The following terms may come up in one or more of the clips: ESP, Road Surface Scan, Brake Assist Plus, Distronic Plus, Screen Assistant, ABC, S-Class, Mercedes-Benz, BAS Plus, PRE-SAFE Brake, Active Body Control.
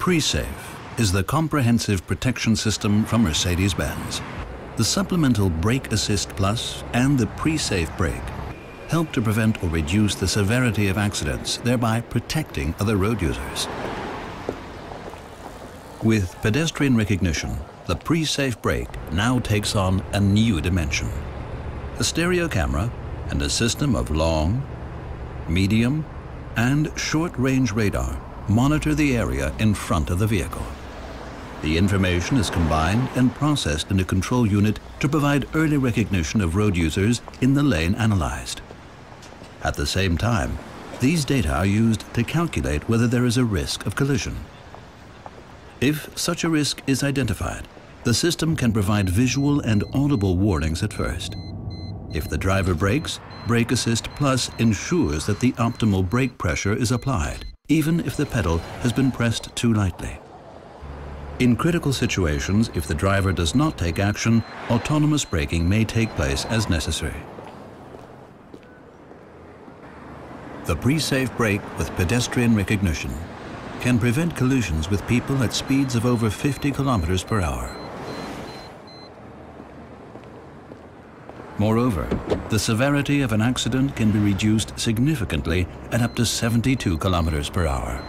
PRE-SAFE is the comprehensive protection system from Mercedes-Benz. The supplemental Brake Assist Plus and the PRE-SAFE Brake help to prevent or reduce the severity of accidents, thereby protecting other road users. With pedestrian recognition, the PRE-SAFE Brake now takes on a new dimension. A stereo camera and a system of long, medium, and short-range radar monitor the area in front of the vehicle. The information is combined and processed in a control unit to provide early recognition of road users in the lane analyzed. At the same time, these data are used to calculate whether there is a risk of collision. If such a risk is identified, the system can provide visual and audible warnings at first. If the driver brakes, Brake Assist Plus ensures that the optimal brake pressure is applied, even if the pedal has been pressed too lightly. In critical situations, if the driver does not take action, autonomous braking may take place as necessary. The PRE-SAFE Brake with pedestrian recognition can prevent collisions with people at speeds of over 50 km/h. Moreover, the severity of an accident can be reduced significantly at up to 72 km/h.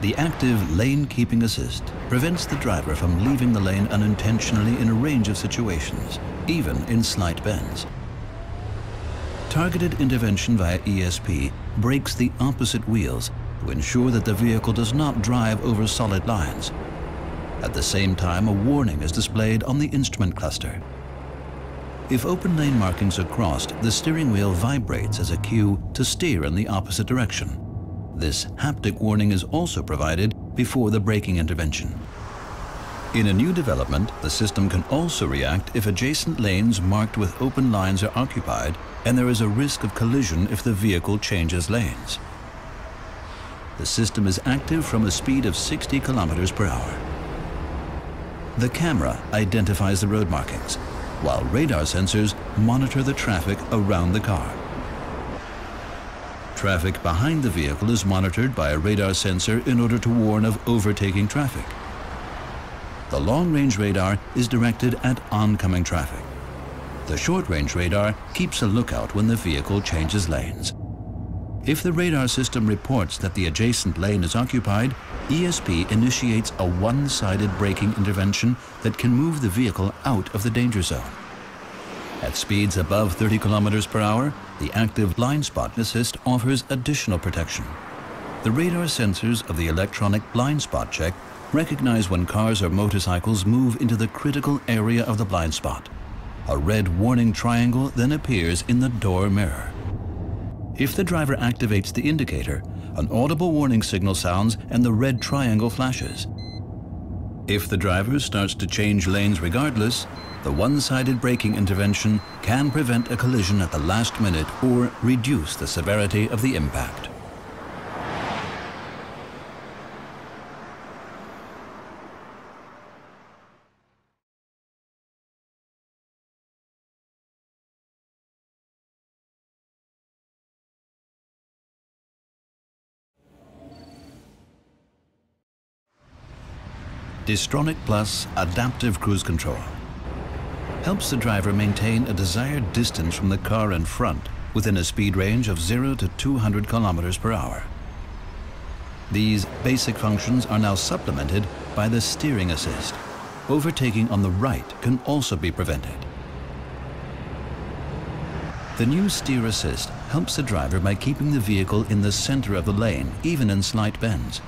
The active lane keeping assist prevents the driver from leaving the lane unintentionally in a range of situations, even in slight bends. Targeted intervention via ESP brakes the opposite wheels to ensure that the vehicle does not drive over solid lines. At the same time, a warning is displayed on the instrument cluster. If open lane markings are crossed, the steering wheel vibrates as a cue to steer in the opposite direction. This haptic warning is also provided before the braking intervention. In a new development, the system can also react if adjacent lanes marked with open lines are occupied and there is a risk of collision if the vehicle changes lanes. The system is active from a speed of 60 km/h. The camera identifies the road markings, while radar sensors monitor the traffic around the car. Traffic behind the vehicle is monitored by a radar sensor in order to warn of overtaking traffic. The long-range radar is directed at oncoming traffic. The short-range radar keeps a lookout when the vehicle changes lanes. If the radar system reports that the adjacent lane is occupied, ESP initiates a one-sided braking intervention that can move the vehicle out of the danger zone. At speeds above 30 km/h, the active line spot assist offers additional protection. The radar sensors of the electronic blind spot check recognize when cars or motorcycles move into the critical area of the blind spot. A red warning triangle then appears in the door mirror. If the driver activates the indicator, an audible warning signal sounds and the red triangle flashes. If the driver starts to change lanes regardless, the one-sided braking intervention can prevent a collision at the last minute or reduce the severity of the impact. Distronic Plus Adaptive Cruise Control helps the driver maintain a desired distance from the car in front within a speed range of 0 to 200 km/h. These basic functions are now supplemented by the steering assist. Overtaking on the right can also be prevented. The new steer assist helps the driver by keeping the vehicle in the center of the lane, even in slight bends.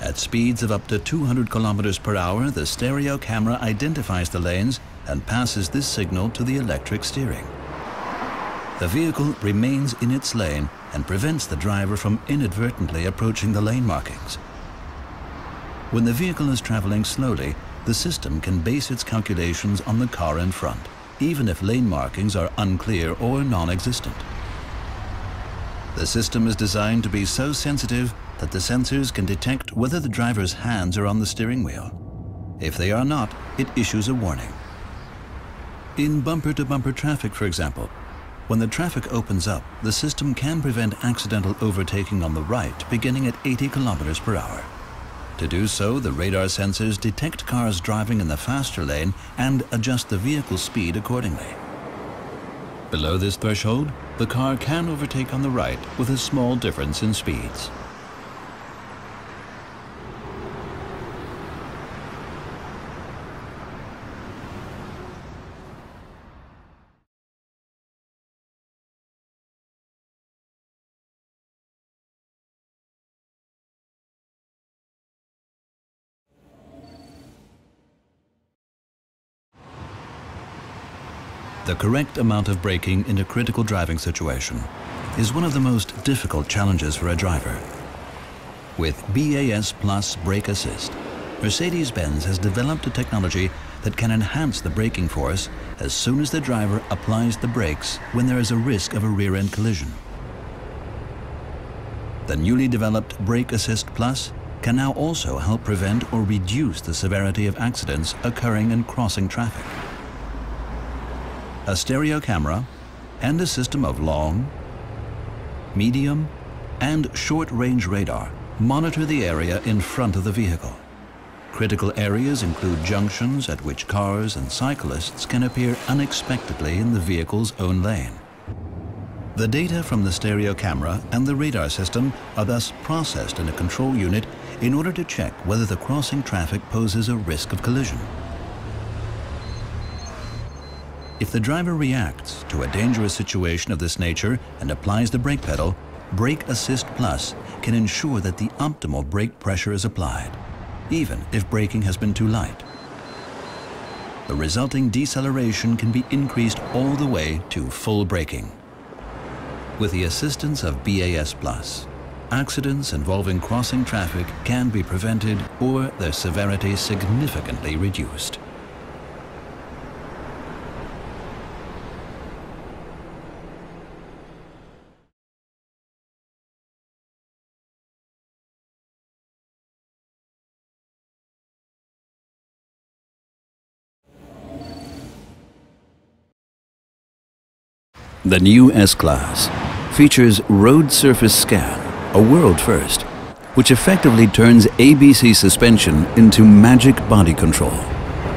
At speeds of up to 200 km/h, the stereo camera identifies the lanes and passes this signal to the electric steering. The vehicle remains in its lane and prevents the driver from inadvertently approaching the lane markings. When the vehicle is traveling slowly, the system can base its calculations on the car in front, even if lane markings are unclear or non-existent. The system is designed to be so sensitive that the sensors can detect whether the driver's hands are on the steering wheel. If they are not, it issues a warning. In bumper-to-bumper traffic, for example, when the traffic opens up, the system can prevent accidental overtaking on the right beginning at 80 km/h. To do so, the radar sensors detect cars driving in the faster lane and adjust the vehicle speed accordingly. Below this threshold, the car can overtake on the right with a small difference in speeds. The correct amount of braking in a critical driving situation is one of the most difficult challenges for a driver. With BAS Plus Brake Assist, Mercedes-Benz has developed a technology that can enhance the braking force as soon as the driver applies the brakes when there is a risk of a rear-end collision. The newly developed Brake Assist Plus can now also help prevent or reduce the severity of accidents occurring in crossing traffic. A stereo camera and a system of long, medium, and short-range radar monitor the area in front of the vehicle. Critical areas include junctions at which cars and cyclists can appear unexpectedly in the vehicle's own lane. The data from the stereo camera and the radar system are thus processed in a control unit in order to check whether the crossing traffic poses a risk of collision. If the driver reacts to a dangerous situation of this nature and applies the brake pedal, Brake Assist Plus can ensure that the optimal brake pressure is applied, even if braking has been too light. The resulting deceleration can be increased all the way to full braking. With the assistance of BAS Plus, accidents involving crossing traffic can be prevented or their severity significantly reduced. The new S-Class features Road Surface Scan, a world first, which effectively turns ABC suspension into magic body control.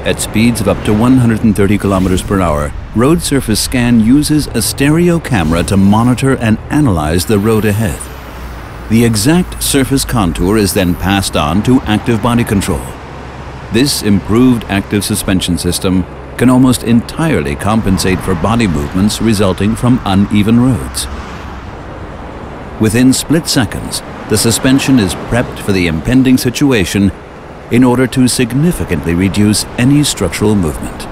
At speeds of up to 130 km/h, Road Surface Scan uses a stereo camera to monitor and analyze the road ahead. The exact surface contour is then passed on to Active Body Control. This improved active suspension system can almost entirely compensate for body movements resulting from uneven roads. Within split seconds, the suspension is prepped for the impending situation in order to significantly reduce any structural movement.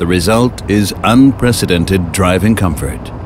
The result is unprecedented driving comfort.